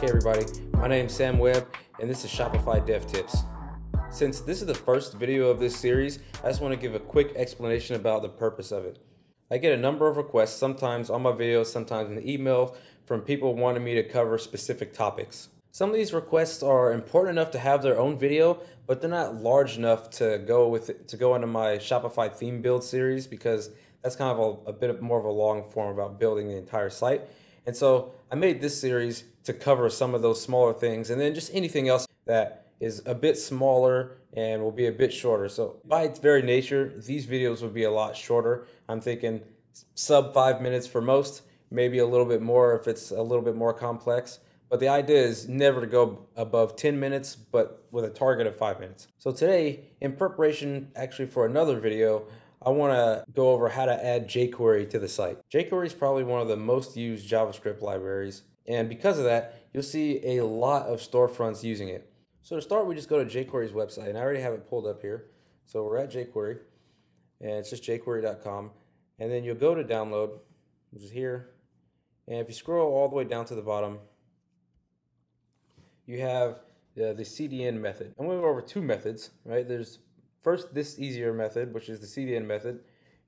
Hey everybody, my name is Sam Webb and this is Shopify Dev Tips. Since this is the first video of this series, I just want to give a quick explanation about the purpose of it. I get a number of requests, sometimes on my videos, sometimes in the email, from people wanting me to cover specific topics. Some of these requests are important enough to have their own video, but they're not large enough to go into my Shopify theme build series because that's kind of a bit more of a long form about building the entire site. And so I made this series to cover some of those smaller things and then just anything else that is a bit smaller and will be a bit shorter. So by its very nature, these videos will be a lot shorter. I'm thinking sub 5 minutes for most, maybe a little bit more if it's a little bit more complex. But the idea is never to go above 10 minutes, but with a target of 5 minutes. So today, in preparation actually for another video, I want to go over how to add jQuery to the site. jQuery is probably one of the most used JavaScript libraries, and because of that, you'll see a lot of storefronts using it. So to start, we just go to jQuery's website, and I already have it pulled up here. So we're at jQuery, and it's just jQuery.com, and then you'll go to download, which is here, and if you scroll all the way down to the bottom, you have the CDN method. I'm going to go over two methods, right? There's first, this easier method, which is the CDN method,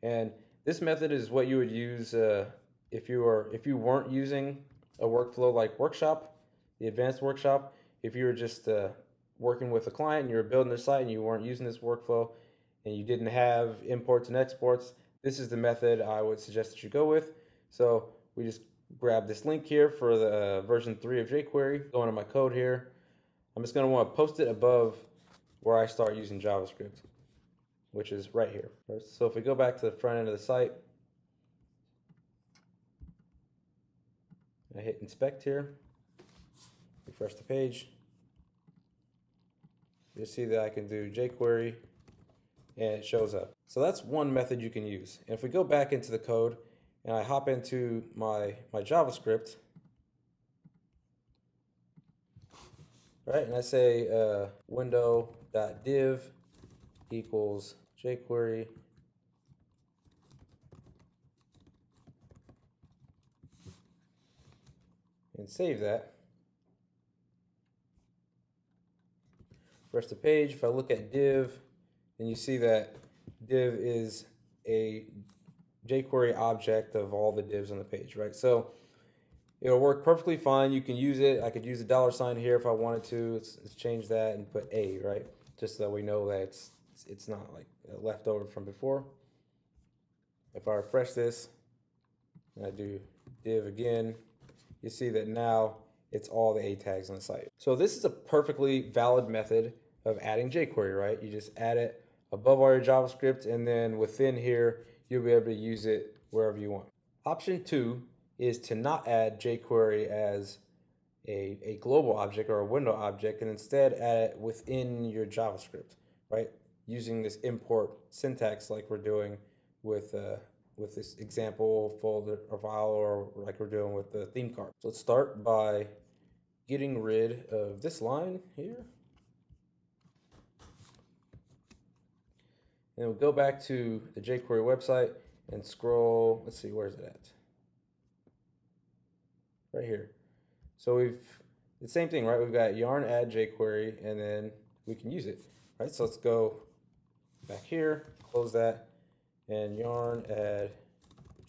and this method is what you would use if you weren't using a workflow like Workshop, the advanced Workshop. If you were just working with a client and you were building their site and you weren't using this workflow and you didn't have imports and exports, this is the method I would suggest that you go with. So we just grab this link here for the version 3 of jQuery. Go into my code here. I'm just going to want to post it above where I start using JavaScript, which is right here. So if we go back to the front end of the site, I hit inspect here, refresh the page, you'll see that I can do jQuery and it shows up. So that's one method you can use. And if we go back into the code and I hop into my JavaScript, right, and I say window.div equals jQuery. And save that. Refresh the page. If I look at div, then you see that div is a jQuery object of all the divs on the page, right? So it'll work perfectly fine. You can use it. I could use a $sign here if I wanted to. Let's change that and put A, right? Just so that we know that it's not like left over from before. If I refresh this and I do div again, you see that now it's all the A tags on the site. So this is a perfectly valid method of adding jQuery, right? You just add it above all your JavaScript and then within here, you'll be able to use it wherever you want. Option 2 is to not add jQuery as a global object or a window object and instead add it within your JavaScript, right? Using this import syntax like we're doing with this example folder or file or like we're doing with the theme card. So let's start by getting rid of this line here. And we'll go back to the jQuery website and scroll, let's see, where's it at? Right here. So we've the same thing, right? We've got yarn add jQuery and then we can use it, right? So let's go back here, close that, and yarn add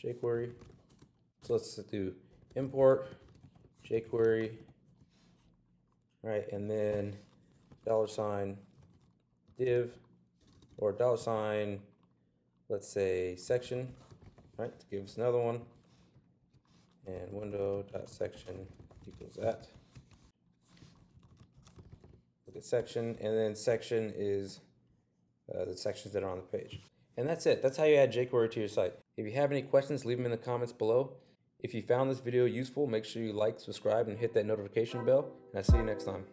jQuery. So let's do import jQuery, right? And then $ div or $, let's say section, right? To give us another one. And window.section equals that. Look at section, and then section is the sections that are on the page. And that's it. That's how you add jQuery to your site. If you have any questions, leave them in the comments below. If you found this video useful, make sure you like, subscribe, and hit that notification bell. And I'll see you next time.